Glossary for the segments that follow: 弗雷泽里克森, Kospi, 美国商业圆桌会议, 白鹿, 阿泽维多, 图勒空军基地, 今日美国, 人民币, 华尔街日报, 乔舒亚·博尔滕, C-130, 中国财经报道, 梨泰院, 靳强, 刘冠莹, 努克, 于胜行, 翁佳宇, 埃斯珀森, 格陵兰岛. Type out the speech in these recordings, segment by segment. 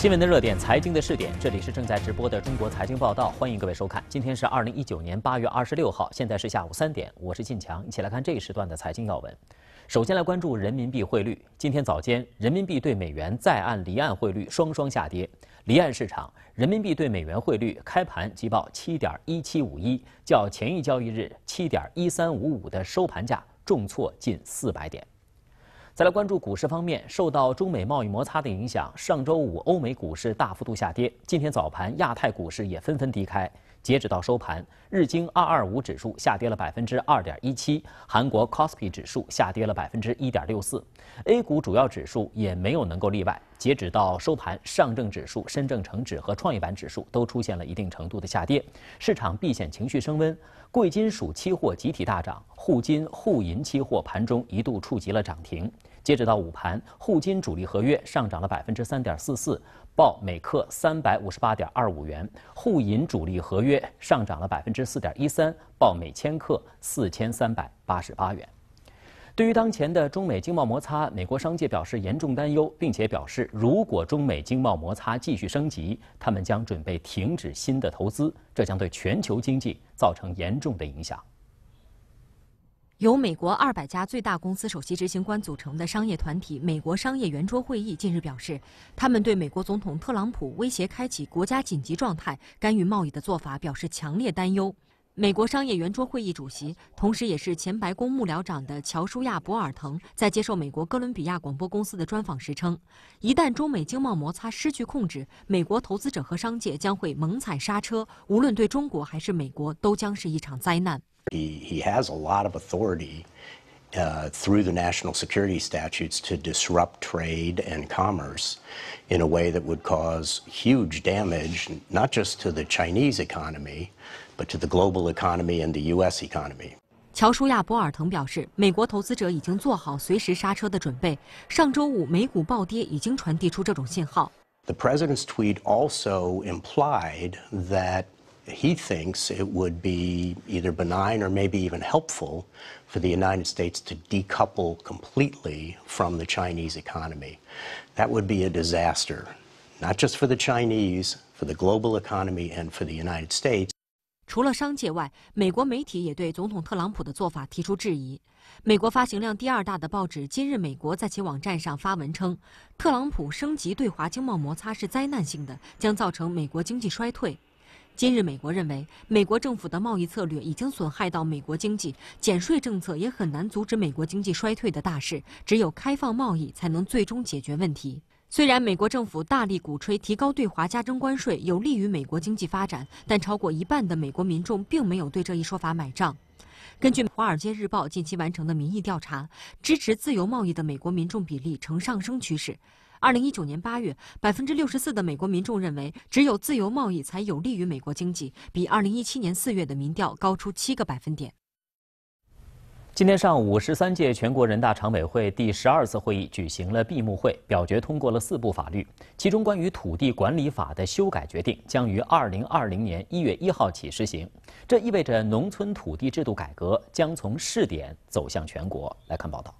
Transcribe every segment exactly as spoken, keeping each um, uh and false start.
新闻的热点，财经的视点，这里是正在直播的中国财经报道，欢迎各位收看。今天是二零一九年八月二十六号，现在是下午三点，我是靳强，一起来看这一时段的财经要闻。首先来关注人民币汇率，今天早间人民币对美元在岸、离岸汇率双双下跌，离岸市场人民币对美元汇率开盘即报七点一七五一，较前一交易日七点一三五五的收盘价重挫近四百点。 再来关注股市方面，受到中美贸易摩擦的影响，上周五欧美股市大幅度下跌。今天早盘，亚太股市也纷纷低开。截止到收盘，日经二二五指数下跌了 百分之二点一七， 韩国 Kospi 指数下跌了 百分之一点六四。A 股主要指数也没有能够例外。截止到收盘，上证指数、深证成指和创业板指数都出现了一定程度的下跌，市场避险情绪升温。 贵金属期货集体大涨，沪金、沪银期货盘中一度触及了涨停。截止到午盘，沪金主力合约上涨了 百分之三点四四， 报每克 三百五十八点二五 元；沪银主力合约上涨了 百分之四点一三， 报每千克 四千三百八十八 元。 对于当前的中美经贸摩擦，美国商界表示严重担忧，并且表示，如果中美经贸摩擦继续升级，他们将准备停止新的投资，这将对全球经济造成严重的影响。由美国二百家最大公司首席执行官组成的商业团体美国商业圆桌会议近日表示，他们对美国总统特朗普威胁开启国家紧急状态、干预贸易的做法表示强烈担忧。 美国商业圆桌会议主席，同时也是前白宫幕僚长的乔舒亚·博尔滕在接受美国哥伦比亚广播公司的专访时称，一旦中美经贸摩擦失去控制，美国投资者和商界将会猛踩刹车，无论对中国还是美国，都将是一场灾难。He he has a lot of authority, uh, through the national security statutes to disrupt trade and commerce in a way that would cause huge damage, not just to the Chinese economy. but to the global economy and the U S economy. 乔舒亚·博尔滕表示，美国投资者已经做好随时刹车的准备。上周五美股暴跌已经传递出这种信号。The president's tweet also implied that he thinks it would be either benign or maybe even helpful for the United States to decouple completely from the Chinese economy. That would be a disaster, not just for the Chinese, for the global economy and for the United States. 除了商界外，美国媒体也对总统特朗普的做法提出质疑。美国发行量第二大的报纸《今日美国》在其网站上发文称，特朗普升级对华经贸摩擦是灾难性的，将造成美国经济衰退。《今日美国》认为，美国政府的贸易策略已经损害到美国经济，减税政策也很难阻止美国经济衰退的大势，只有开放贸易才能最终解决问题。 虽然美国政府大力鼓吹提高对华加征关税有利于美国经济发展，但超过一半的美国民众并没有对这一说法买账。根据《华尔街日报》近期完成的民意调查，支持自由贸易的美国民众比例呈上升趋势。二零一九年八月，百分之六十四的美国民众认为只有自由贸易才有利于美国经济，比二零一七年四月的民调高出七个百分点。 今天上午，十三届全国人大常委会第十二次会议举行了闭幕会，表决通过了四部法律，其中关于土地管理法的修改决定将于二零二零年一月一号起施行，这意味着农村土地制度改革将从试点走向全国。来看报道。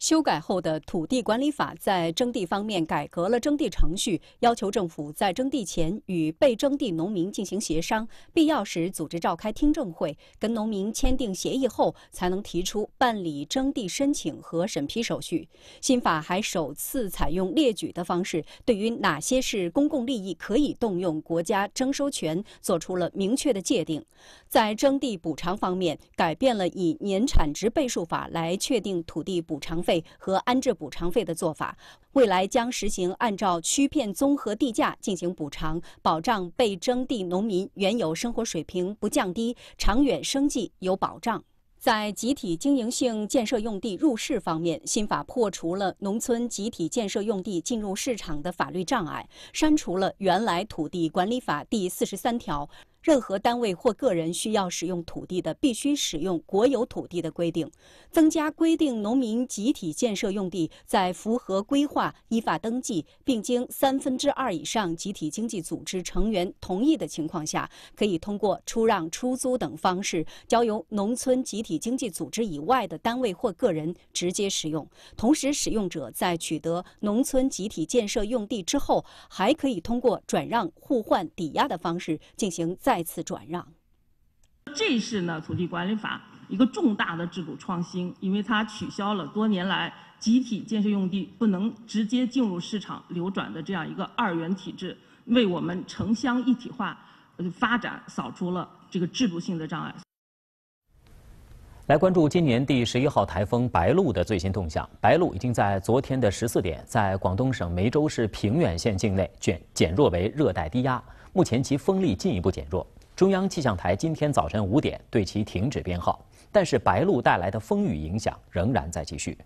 修改后的土地管理法在征地方面改革了征地程序，要求政府在征地前与被征地农民进行协商，必要时组织召开听证会，跟农民签订协议后，才能提出办理征地申请和审批手续。新法还首次采用列举的方式，对于哪些是公共利益可以动用国家征收权，做出了明确的界定。在征地补偿方面，改变了以年产值倍数法来确定土地补偿 费和安置补偿费的做法，未来将实行按照区片综合地价进行补偿，保障被征地农民原有生活水平不降低，长远生计有保障。 在集体经营性建设用地入市方面，新法破除了农村集体建设用地进入市场的法律障碍，删除了原来土地管理法第四十三条，任何单位或个人需要使用土地的，必须使用国有土地的规定；增加规定农民集体建设用地在符合规划、依法登记，并经三分之二以上集体经济组织成员同意的情况下，可以通过出让、出租等方式，交由农村集体经济组织以外的单位或个人直接使用。同时，使用者在取得农村集体建设用地之后，还可以通过转让、互换、抵押的方式进行再次转让。这是呢土地管理法一个重大的制度创新，因为它取消了多年来集体建设用地不能直接进入市场流转的这样一个二元体制，为我们城乡一体化发展扫除了这个制度性的障碍。来关注今年第十一号台风白鹿的最新动向。白鹿已经在昨天的十四点，在广东省梅州市平远县境内减减弱为热带低压，目前其风力进一步减弱。中央气象台今天早晨五点对其停止编号，但是白鹿带来的风雨影响仍然在继续。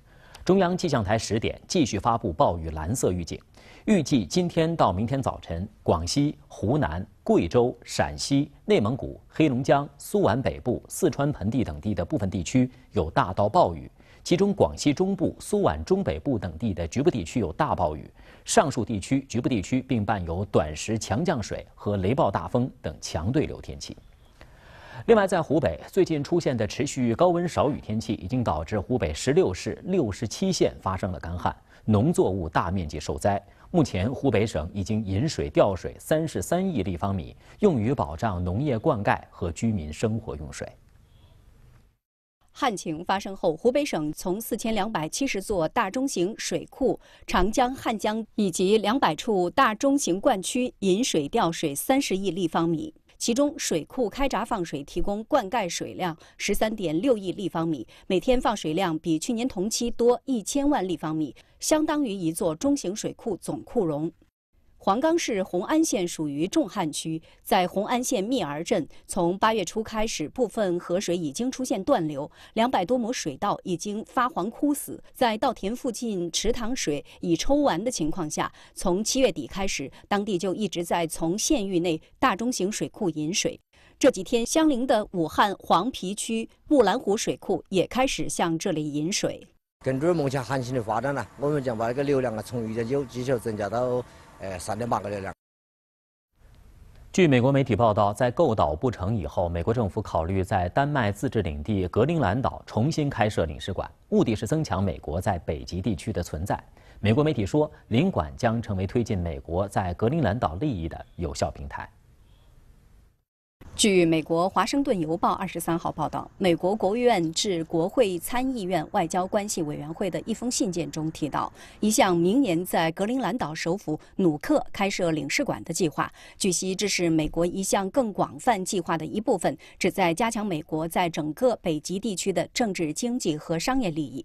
中央气象台十点继续发布暴雨蓝色预警，预计今天到明天早晨，广西、湖南、贵州、陕西、内蒙古、黑龙江、苏皖北部、四川盆地等地的部分地区有大到暴雨，其中广西中部、苏皖中北部等地的局部地区有大暴雨。上述地区、局部地区并伴有短时强降水和雷暴大风等强对流天气。另外，在湖北最近出现的持续高温少雨天气，已经导致湖北十六市六十七县发生了干旱，农作物大面积受灾。目前，湖北省已经引水调水三十三亿立方米，用于保障农业灌溉和居民生活用水。旱情发生后，湖北省从四千两百七十座大中型水库、长江、汉江以及两百处大中型灌区引水调水三十亿立方米。其中，水库开闸放水提供灌溉水量十三点六亿立方米，每天放水量比去年同期多一千万立方米，相当于一座中型水库总库容。黄冈市红安县属于重旱区，在红安县密儿镇，从八月初开始，部分河水已经出现断流，两百多亩水稻已经发黄枯死。在稻田附近池塘水已抽完的情况下，从七月底开始，当地就一直在从县域内大中型水库引水。这几天，相邻的武汉黄陂区木兰湖水库也开始向这里引水。根据目前旱情的发展呢，我们将把这个流量啊从一点九继续增加到。呃，三点八个流量。据美国媒体报道，在购岛不成以后，美国政府考虑在丹麦自治领地格陵兰岛重新开设领事馆，目的是增强美国在北极地区的存在。美国媒体说，领馆将成为推进美国在格陵兰岛利益的有效平台。据美国《华盛顿邮报》二十三号报道，美国国务院致国会参议院外交关系委员会的一封信件中提到，一项明年在格陵兰岛首府努克开设领事馆的计划。据悉，这是美国一项更广泛计划的一部分，旨在加强美国在整个北极地区的政治、经济和商业利益。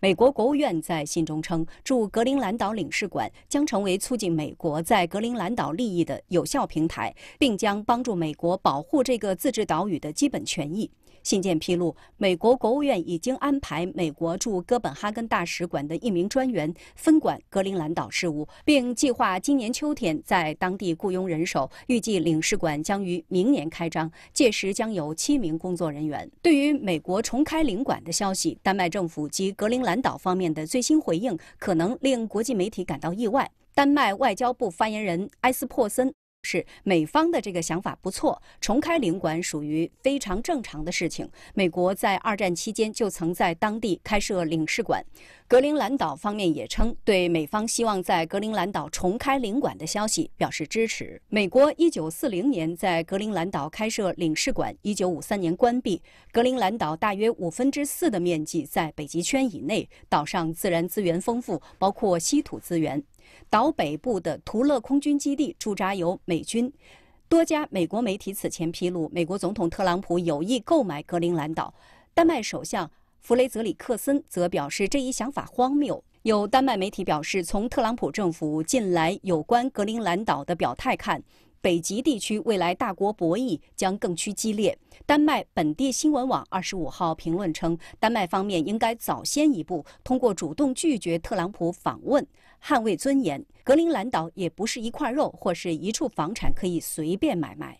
美国国务院在信中称，驻格陵兰岛领事馆将成为促进美国在格陵兰岛利益的有效平台，并将帮助美国保护这个自治岛屿的基本权益。信件披露，美国国务院已经安排美国驻哥本哈根大使馆的一名专员分管格陵兰岛事务，并计划今年秋天在当地雇佣人手。预计领事馆将于明年开张，届时将有七名工作人员。对于美国重开领馆的消息，丹麦政府及格陵兰岛方面的最新回应可能令国际媒体感到意外。丹麦外交部发言人埃斯珀森是美方的这个想法不错，重开领馆属于非常正常的事情。美国在二战期间就曾在当地开设领事馆。格陵兰岛方面也称，对美方希望在格陵兰岛重开领馆的消息表示支持。美国一九四零年在格陵兰岛开设领事馆，一九五三年关闭。格陵兰岛大约五分之四的面积在北极圈以内，岛上自然资源丰富，包括稀土资源。岛北部的图勒空军基地驻扎有美军。多家美国媒体此前披露，美国总统特朗普有意购买格陵兰岛。丹麦首相弗雷泽里克森则表示这一想法荒谬。有丹麦媒体表示，从特朗普政府近来有关格陵兰岛的表态看，北极地区未来大国博弈将更趋激烈。丹麦本地新闻网二十五号评论称，丹麦方面应该早先一步，通过主动拒绝特朗普访问，捍卫尊严。格陵兰岛也不是一块肉或是一处房产可以随便买卖。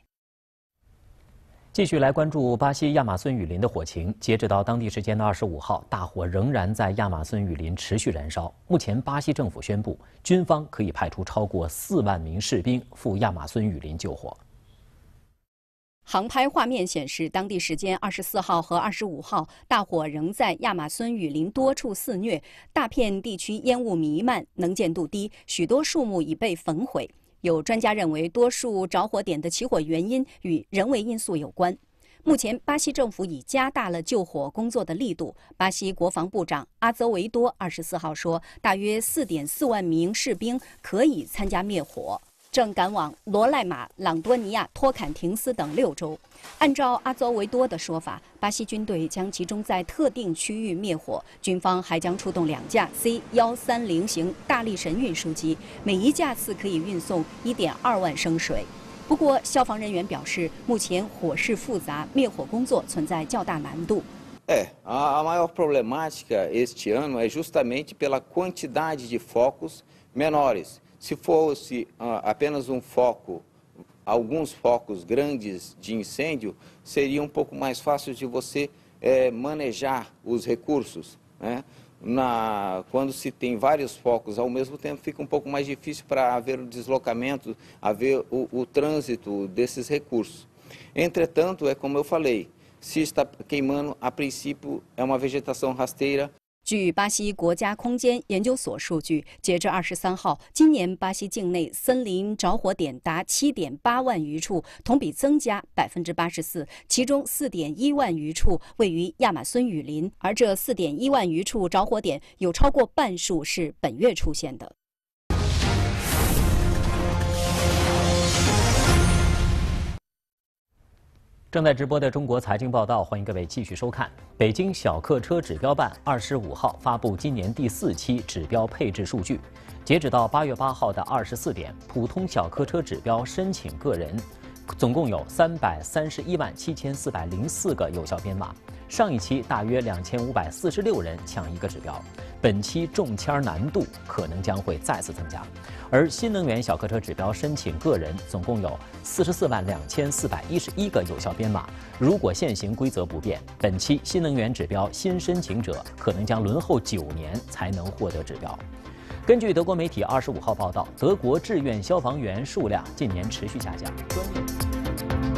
继续来关注巴西亚马孙雨林的火情。截止到当地时间的二十五号，大火仍然在亚马孙雨林持续燃烧。目前，巴西政府宣布，军方可以派出超过四万名士兵赴亚马孙雨林救火。航拍画面显示，当地时间二十四号和二十五号，大火仍在亚马孙雨林多处肆虐，大片地区烟雾弥漫，能见度低，许多树木已被焚毁。 有专家认为，多数着火点的起火原因与人为因素有关。目前，巴西政府已加大了救火工作的力度。巴西国防部长阿泽维多二十四号说，大约 四点四万名士兵可以参加灭火，正赶往罗赖马、朗多尼亚、托坎廷斯等六州。按照阿泽维多的说法，巴西军队将集中在特定区域灭火，军方还将出动两架 C 一三零 型大力神运输机，每一架次可以运送 一点二万升水。不过，消防人员表示，目前火势复杂，灭火工作存在较大难度。É, a maior problemática este ano é justamente pela quantidade de focos menores. Se fosse apenas um foco, alguns focos grandes de incêndio, seria um pouco mais fácil de você é, manejar os recursos, né? Na, quando se tem vários focos ao mesmo tempo, fica um pouco mais difícil para haver o deslocamento, haver o, o trânsito desses recursos. Entretanto, é como eu falei, se está queimando, a princípio é uma vegetação rasteira. 据巴西国家空间研究所数据，截至二十三号，今年巴西境内森林着火点达 七点八万余处，同比增加 百分之八十四， 其中 四点一万余处位于亚马孙雨林，而这 四点一万余处着火点有超过半数是本月出现的。正在直播的中国财经报道，欢迎各位继续收看。北京小客车指标办二十五号发布今年第四期指标配置数据，截止到八月八号的二十四点，普通小客车指标申请个人总共有三百三十一万七千四百零四个有效编码。上一期大约 两千五百四十六 人抢一个指标，本期中签难度可能将会再次增加。而新能源小客车指标申请个人总共有 四十四万两千四百一十一 个有效编码。如果现行规则不变，本期新能源指标新申请者可能将轮候九年才能获得指标。 根据德国媒体二十五号报道，德国志愿消防员数量近年持续下降。